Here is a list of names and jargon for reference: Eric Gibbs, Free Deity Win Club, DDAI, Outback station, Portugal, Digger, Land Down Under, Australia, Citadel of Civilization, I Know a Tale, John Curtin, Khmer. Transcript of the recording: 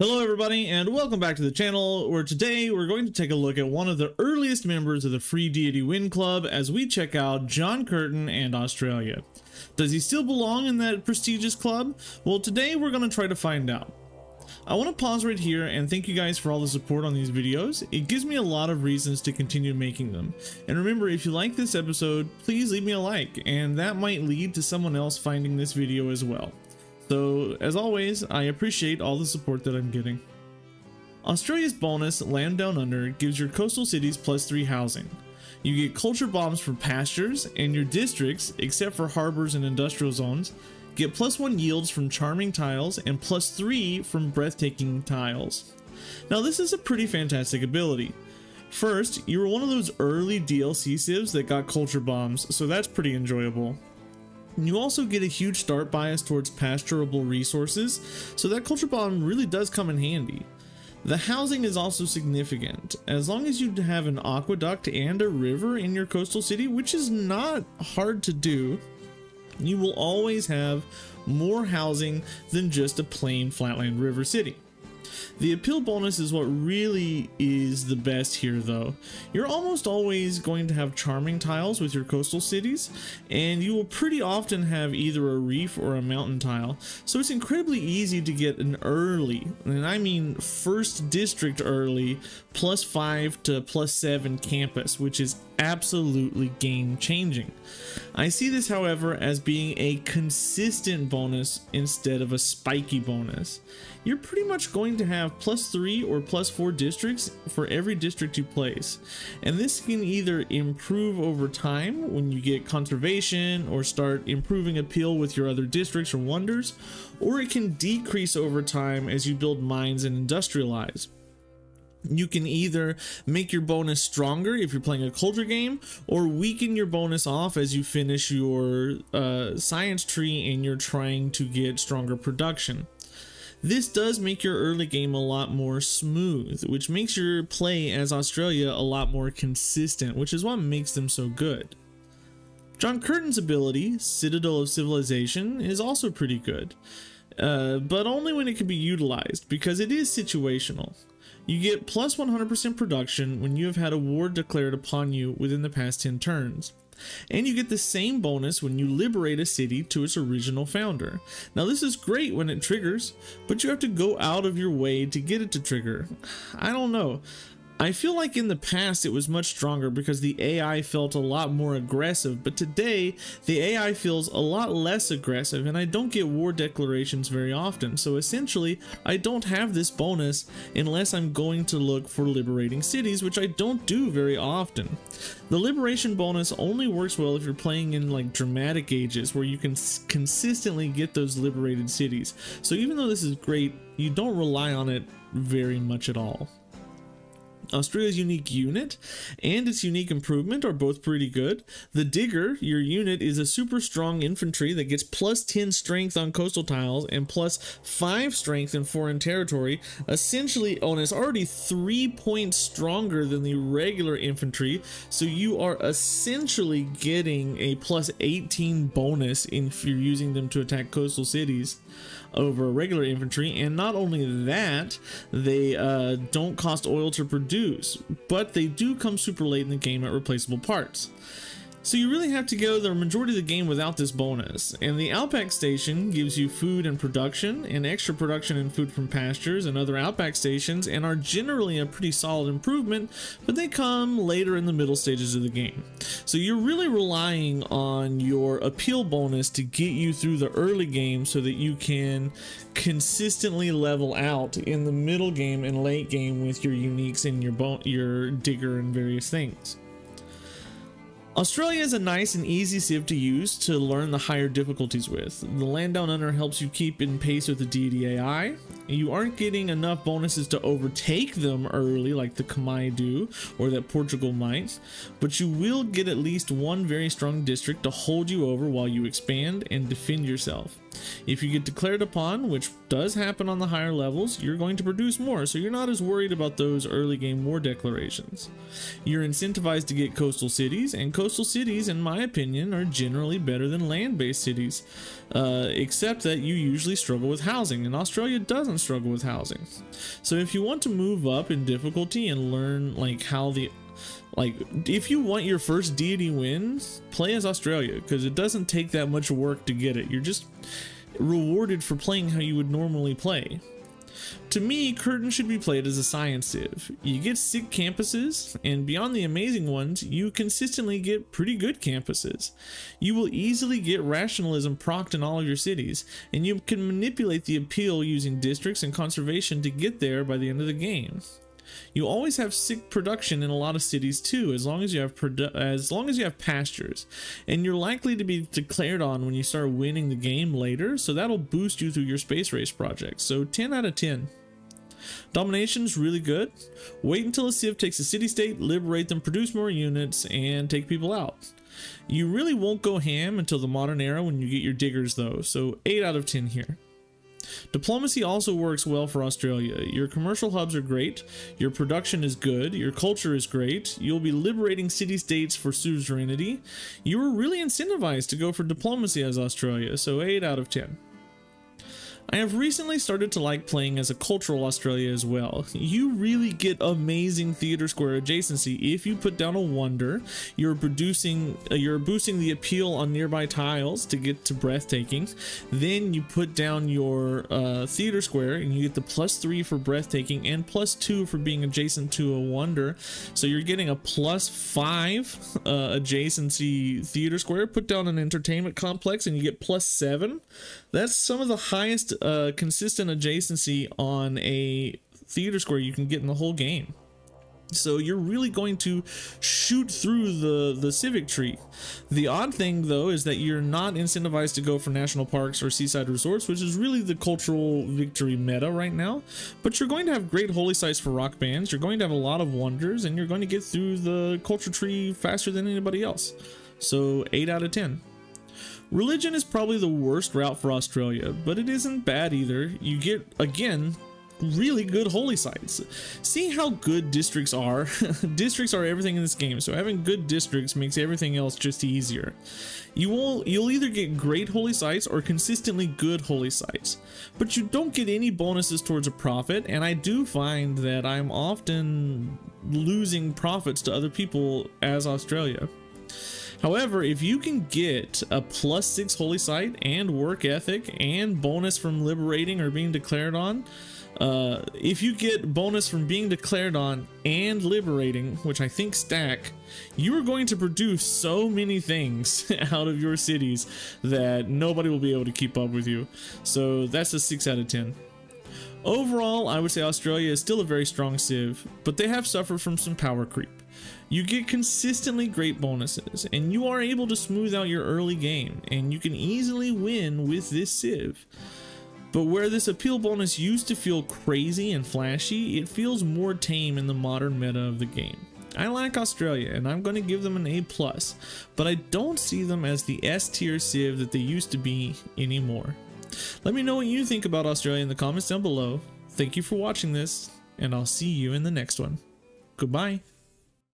Hello everybody and welcome back to the channel, where today we're going to take a look at one of the earliest members of the Free Deity Win Club as we check out John Curtin and Australia. Does he still belong in that prestigious club? Well, today we're going to try to find out. I want to pause right here and thank you guys for all the support on these videos. It gives me a lot of reasons to continue making them. And remember, if you like this episode, please leave me a like, and that might lead to someone else finding this video as well. So, as always, I appreciate all the support that I'm getting. Australia's bonus, Land Down Under, gives your coastal cities +3 housing. You get culture bombs for pastures, and your districts, except for harbors and industrial zones, get +1 yields from charming tiles and +3 from breathtaking tiles. Now, this is a pretty fantastic ability. First, you were one of those early DLC civs that got culture bombs, so that's pretty enjoyable. You also get a huge start bias towards pasturable resources, so that culture bomb really does come in handy. The housing is also significant. As long as you have an aqueduct and a river in your coastal city, which is not hard to do, you will always have more housing than just a plain flatland river city. The appeal bonus is what really is the best here though. You're almost always going to have charming tiles with your coastal cities, and you will pretty often have either a reef or a mountain tile, so it's incredibly easy to get an early, and I mean first district early, +5 to +7 campus, which is absolutely game changing. I see this however as being a consistent bonus instead of a spiky bonus. You're pretty much going to have +3 or +4 districts for every district you place, and this can either improve over time when you get conservation or start improving appeal with your other districts or wonders, or it can decrease over time as you build mines and industrialize. You can either make your bonus stronger if you're playing a culture game, or weaken your bonus off as you finish your science tree and you're trying to get stronger production. This does make your early game a lot more smooth, which makes your play as Australia a lot more consistent, which is what makes them so good. John Curtin's ability, Citadel of Civilization, is also pretty good, but only when it can be utilized, because it is situational. You get +100% production when you have had a war declared upon you within the past 10 turns. And you get the same bonus when you liberate a city to its original founder. Now this is great when it triggers, but you have to go out of your way to get it to trigger. I don't know. I feel like in the past it was much stronger because the AI felt a lot more aggressive, but today the AI feels a lot less aggressive, and I don't get war declarations very often, so essentially I don't have this bonus unless I'm going to look for liberating cities, which I don't do very often. The liberation bonus only works well if you're playing in like dramatic ages where you can consistently get those liberated cities, so even though this is great, you don't rely on it very much at all. Australia's unique unit and its unique improvement are both pretty good. The Digger, your unit, is a super strong infantry that gets +10 strength on coastal tiles and +5 strength in foreign territory, essentially, and it's already 3 points stronger than the regular infantry, so you are essentially getting a +18 bonus if you're using them to attack coastal cities over regular infantry. And not only that, they don't cost oil to produce, but they do come super late in the game at replaceable parts, so you really have to go the majority of the game without this bonus. And the Outback station gives you food and production, and extra production and food from pastures and other outback stations, and are generally a pretty solid improvement, but they come later in the middle stages of the game. So you're really relying on your appeal bonus to get you through the early game so that you can consistently level out in the middle game and late game with your uniques and your digger and various things. Australia is a nice and easy civ to use to learn the higher difficulties with. The Land Down Under helps you keep in pace with the DDAI. You aren't getting enough bonuses to overtake them early like the Khmer do, or that Portugal might, but you will get at least one very strong district to hold you over while you expand and defend yourself. If you get declared upon, which does happen on the higher levels, you're going to produce more, so you're not as worried about those early game war declarations. You're incentivized to get coastal cities, and coastal cities, in my opinion, are generally better than land-based cities, except that you usually struggle with housing, and Australia doesn't struggle with housing. So if you want to move up in difficulty and learn if you want your first deity wins, play as Australia, because it doesn't take that much work to get it. You're just rewarded for playing how you would normally play. To me, Curtin should be played as a science civ. You get sick campuses, and beyond the amazing ones, you consistently get pretty good campuses. You will easily get rationalism procced in all of your cities, and you can manipulate the appeal using districts and conservation to get there by the end of the game. You always have sick production in a lot of cities too, as long as you have pastures, and you're likely to be declared on when you start winning the game later, so that'll boost you through your space race projects. So 10 out of 10. Domination's really good. Wait until a civ takes a city-state, liberate them, produce more units, and take people out. You really won't go ham until the modern era when you get your diggers though, so 8 out of 10 here. Diplomacy also works well for Australia. Your commercial hubs are great, your production is good, your culture is great, you'll be liberating city-states for suzerainty. You were really incentivized to go for diplomacy as Australia, so 8 out of 10. I have recently started to like playing as a cultural Australia as well. You really get amazing theater square adjacency if you put down a wonder. You're boosting the appeal on nearby tiles to get to breathtaking. Then you put down your theater square and you get the +3 for breathtaking and +2 for being adjacent to a wonder. So you're getting a +5 adjacency theater square. Put down an entertainment complex and you get +7. That's some of the highest consistent adjacency on a theater square you can get in the whole game. So you're really going to shoot through the civic tree. The odd thing though is that you're not incentivized to go for national parks or seaside resorts, which is really the cultural victory meta right now, but you're going to have great holy sites for rock bands, you're going to have a lot of wonders, and you're going to get through the culture tree faster than anybody else. So 8 out of 10. Religion is probably the worst route for Australia, but it isn't bad either. You get, again, really good holy sites. See how good districts are. Districts are everything in this game, so having good districts makes everything else just easier. You'll either get great holy sites or consistently good holy sites, but you don't get any bonuses towards a profit, and I do find that I'm often losing profits to other people as Australia. However, if you can get a +6 holy site and work ethic and bonus from liberating or being declared on, if you get bonus from being declared on and liberating, which I think stack, you are going to produce so many things out of your cities that nobody will be able to keep up with you. So that's a 6 out of 10. Overall, I would say Australia is still a very strong civ, but they have suffered from some power creep. You get consistently great bonuses, and you are able to smooth out your early game, and you can easily win with this civ. But where this appeal bonus used to feel crazy and flashy, it feels more tame in the modern meta of the game. I like Australia, and I'm going to give them an A+, but I don't see them as the S-tier civ that they used to be anymore. Let me know what you think about Australia in the comments down below. Thank you for watching this, and I'll see you in the next one. Goodbye.